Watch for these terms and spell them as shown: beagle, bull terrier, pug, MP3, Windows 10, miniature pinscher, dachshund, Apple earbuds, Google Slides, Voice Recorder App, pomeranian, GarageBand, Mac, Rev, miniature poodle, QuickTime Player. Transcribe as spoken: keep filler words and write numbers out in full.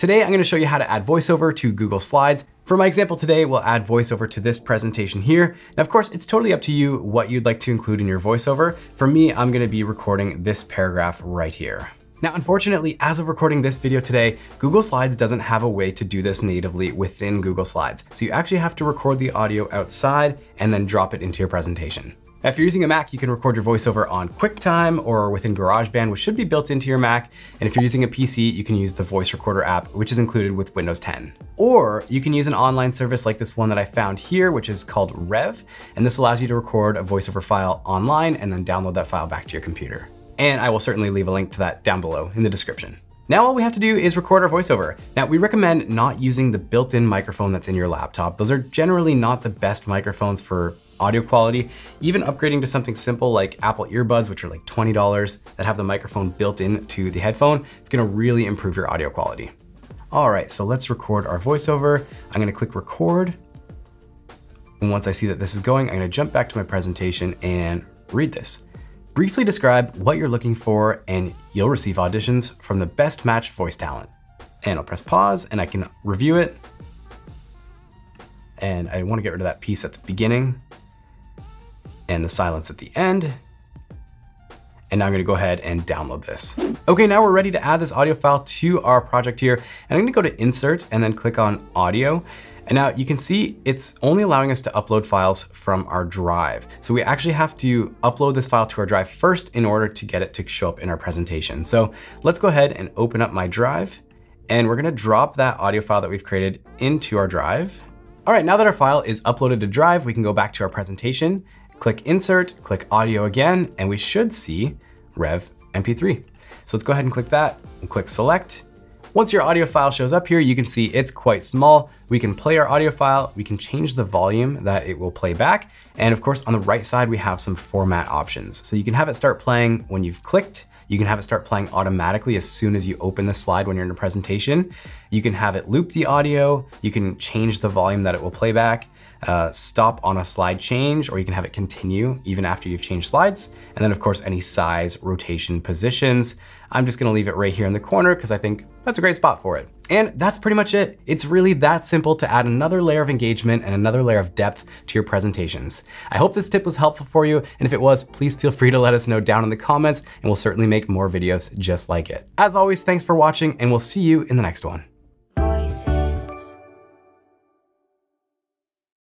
Today, I'm going to show you how to add voiceover to Google Slides. For my example today, we'll add voiceover to this presentation here. Now, of course, it's totally up to you what you'd like to include in your voiceover. For me, I'm going to be recording this paragraph right here. Now, unfortunately, as of recording this video today, Google Slides doesn't have a way to do this natively within Google Slides. So you actually have to record the audio outside and then drop it into your presentation. Now, if you're using a Mac, you can record your voiceover on QuickTime or within GarageBand, which should be built into your Mac. And if you're using a P C, you can use the Voice Recorder app, which is included with Windows ten. Or you can use an online service like this one that I found here, which is called Rev. And this allows you to record a voiceover file online and then download that file back to your computer. And I will certainly leave a link to that down below in the description. Now all we have to do is record our voiceover. Now we recommend not using the built-in microphone that's in your laptop. Those are generally not the best microphones for audio quality. Even upgrading to something simple like Apple earbuds, which are like twenty dollars, that have the microphone built into the headphone, it's gonna really improve your audio quality. All right, so let's record our voiceover. I'm gonna click record. And once I see that this is going, I'm gonna jump back to my presentation and read this. Briefly describe what you're looking for and you'll receive auditions from the best matched voice talent. And I'll press pause and I can review it. And I want to get rid of that piece at the beginning and the silence at the end. And now I'm gonna go ahead and download this. Okay, now we're ready to add this audio file to our project here. And I'm gonna go to Insert and then click on Audio. And now you can see it's only allowing us to upload files from our drive. So we actually have to upload this file to our drive first in order to get it to show up in our presentation. So let's go ahead and open up my drive and we're gonna drop that audio file that we've created into our drive. All right, now that our file is uploaded to drive, we can go back to our presentation. Click Insert, click Audio again, and we should see Rev M P three. So let's go ahead and click that and click Select. Once your audio file shows up here, you can see it's quite small. We can play our audio file, we can change the volume that it will play back. And of course, on the right side, we have some format options. So you can have it start playing when you've clicked. You can have it start playing automatically as soon as you open the slide when you're in a presentation. You can have it loop the audio. You can change the volume that it will play back. Uh, stop on a slide change, or you can have it continue even after you've changed slides. And then of course, any size, rotation, positions. I'm just gonna leave it right here in the corner because I think that's a great spot for it. And that's pretty much it. It's really that simple to add another layer of engagement and another layer of depth to your presentations. I hope this tip was helpful for you. And if it was, please feel free to let us know down in the comments and we'll certainly make more videos just like it. As always, thanks for watching and we'll see you in the next one.